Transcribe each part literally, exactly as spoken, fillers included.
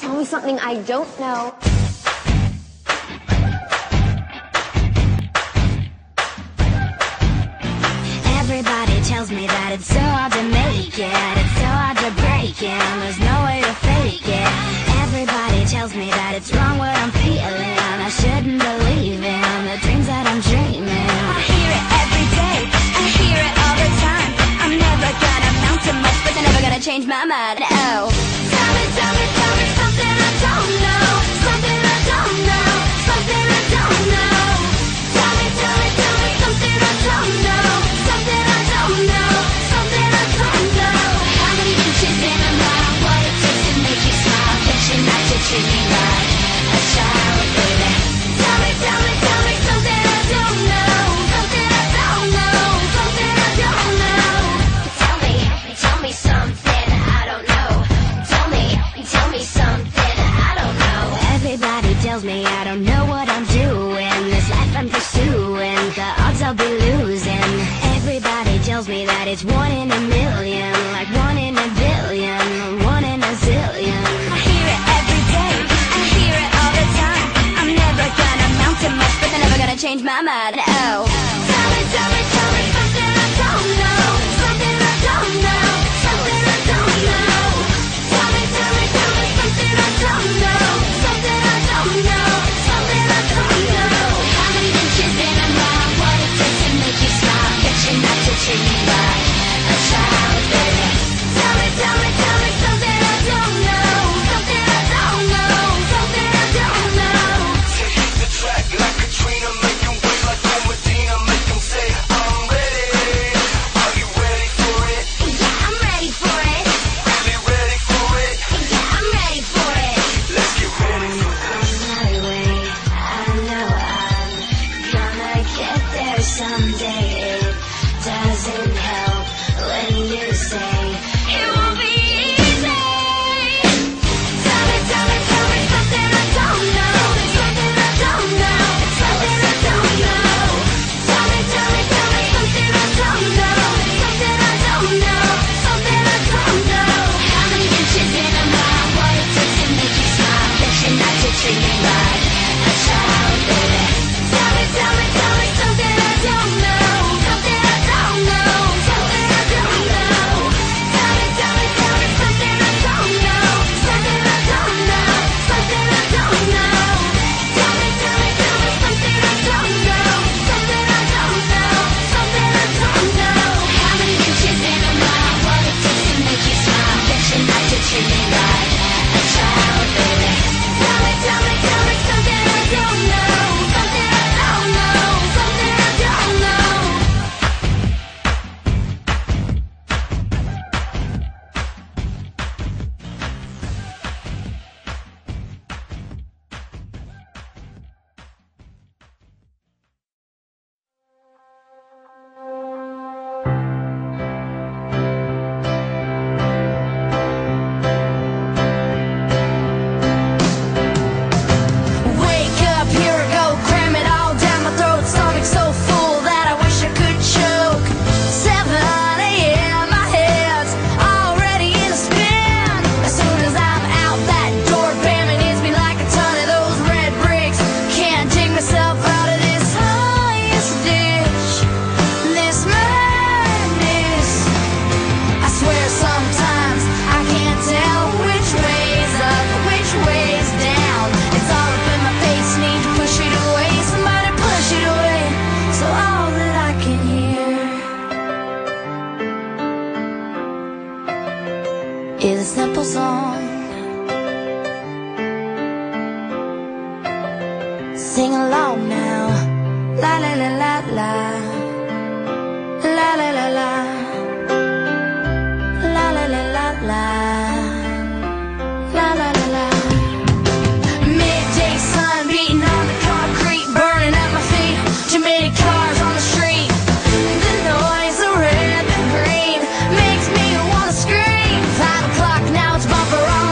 Tell me something I don't know. Everybody tells me that it's so hard to make it, it's so hard to break it, and there's no way to fake it. Everybody tells me that it's wrong what I'm feeling, I shouldn't believe in the dreams that I'm dreaming. I hear it every day, I hear it all the time. I'm never gonna amount to much, but they're never gonna change my mind. Oh, tell me, tell me, tell me something I don't know, something I don't know, something I don't know. Tell me, tell me, tell me something I don't know, something I don't know, something I don't know. How many inches in a mile? What it takes to make you smile? Can't you not to treat me like a child, baby? Tell me, tell me, tell me something I don't know, something I don't know, something I don't know. Tell me, tell me something I don't know. Tell me, tell me something I don't know. Everybody tells me I don't know what I'm doing, this life I'm pursuing, the odds I'll be losing. Everybody tells me that it's one in a million, like one in a billion, one in a zillion. I hear it every day, I hear it all the time. I'm never gonna amount to much, but they're never gonna change my mind. Oh, tell me, tell me, tell me something I don't know, something I don't know, something I don't know. Tell me, tell me, tell me something I don't know, something I don't know, something I don't know. How many inches in a mile? What it takes to make you smile? Can't you not to treat me like a child, baby? Tell me, tell me, tell me something I don't know, something I don't know, something I don't know. She hit the track like Katrina, make 'em wait like I'm Medina, make 'em say I'm ready. Are you ready for it? Yeah, I'm ready for it. Really ready for it? Yeah, I'm ready for it. Let's get ready for this. My way, I know I'm gonna get there someday. It doesn't help when you say it won't be easy. Tell me, tell me, tell me something I don't know, something I don't know, something I don't know. Tell me, tell me, tell me something I don't know, something I don't know, something I don't know. How many inches in a mile? What it takes to make you smile? That you're not to treat me like a child, baby. Tell me, tell me, tell me something I don't know, something I don't know, something I don't know. Tell me, tell me, tell me something I don't know, something I don't know, something I don't know. Tell me, tell me, tell me something I don't know, something I don't know, something I don't know. How many inches in a mile? What it takes to make you smile? That you're not to treat me like a child, baby. Tell me, tell me, tell me something I don't know, something I don't know, something I don't know. Wake up, here I go, cram it all down my throat. Stomach so full that I wish I could choke. seven a m, my head's already in a spin. As soon as I'm out that door, bam, it hits me like a ton of those red bricks. Can't dig myself out of this highest ditch, this madness. I swear sometimes I can't tell which way's up, which way's down. It's all up in my face, need to push it away. Somebody push it away, so all that I can hear is a simple song. Sing along now. La la la la la. La la la la. La la la la la. La la la la. Midday sun beating on the concrete, burning at my feet. Too many cars on the street. The noise of red and green makes me wanna scream. Five o'clock now, it's bumper on.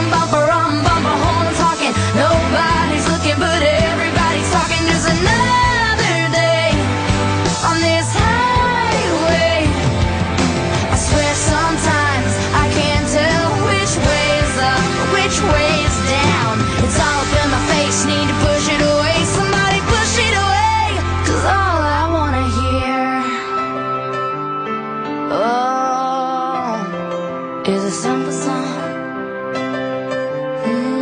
is a simple song. Mm.